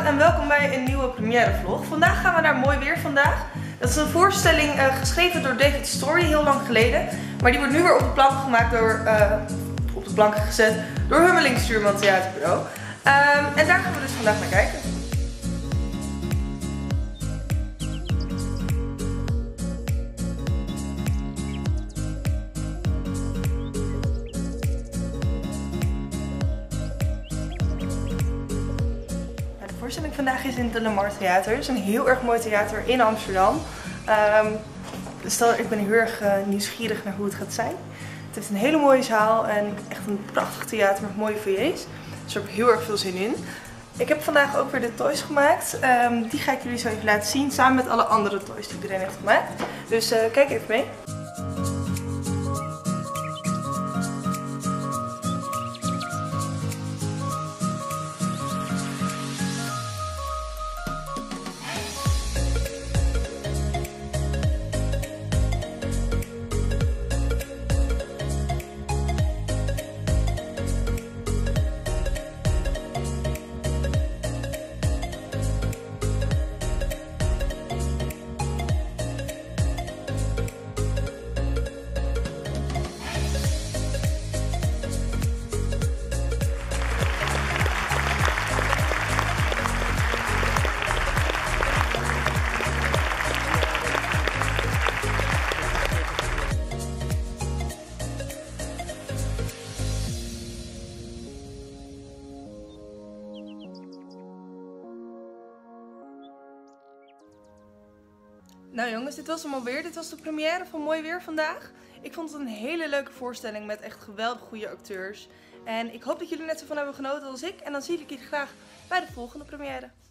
Goedenavond en welkom bij een nieuwe première vlog. Vandaag gaan we naar Mooi weer vandaag. Dat is een voorstelling geschreven door David Story heel lang geleden. Maar die wordt nu weer op de planken gemaakt door, gezet door Hummelinck Stuurman Theaterbureau. En daar gaan we dus vandaag naar kijken. De voorstelling vandaag is in de Lamar Theater. Het is een heel erg mooi theater in Amsterdam. Ik ben heel erg nieuwsgierig naar hoe het gaat zijn. Het heeft een hele mooie zaal en echt een prachtig theater met mooie foyers. Dus daar heb ik heel erg veel zin in. Ik heb vandaag ook weer de toys gemaakt. Die ga ik jullie zo even laten zien samen met alle andere toys die iedereen heeft gemaakt. Dus kijk even mee. Nou jongens, dit was hem alweer. Dit was de première van Mooi weer vandaag. Ik vond het een hele leuke voorstelling met echt geweldig goede acteurs. En ik hoop dat jullie net zo van hebben genoten als ik. En dan zie ik jullie graag bij de volgende première.